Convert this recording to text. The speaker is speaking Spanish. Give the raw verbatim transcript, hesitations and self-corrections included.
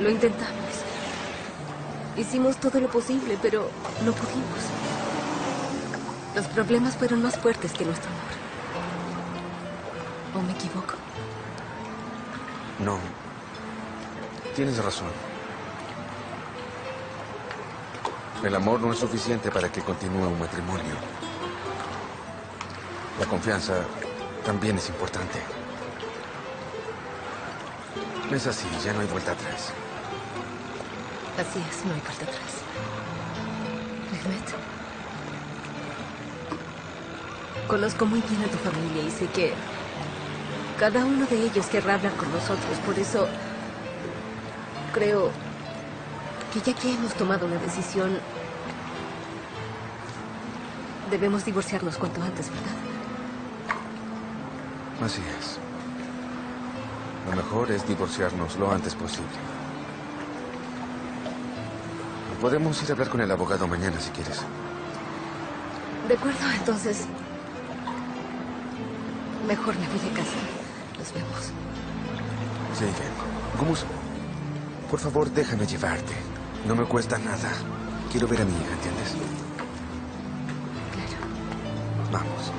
Lo intentamos. Hicimos todo lo posible, pero no pudimos. Los problemas fueron más fuertes que nuestro amor. ¿O me equivoco? No. Tienes razón. El amor no es suficiente para que continúe un matrimonio. La confianza también es importante. Es así, ya no hay vuelta atrás. Así es, no hay vuelta atrás. Mehmet, conozco muy bien a tu familia y sé que cada uno de ellos querrá hablar con nosotros. Por eso creo que ya que hemos tomado una decisión, debemos divorciarnos cuanto antes, ¿verdad? Así es. Lo mejor es divorciarnos lo antes posible. Podemos ir a hablar con el abogado mañana, si quieres. De acuerdo, entonces... mejor me voy de casa. Nos vemos. Sí, bien. Gümüs, por favor, déjame llevarte. No me cuesta nada. Quiero ver a mi hija, ¿entiendes? Claro. Vamos.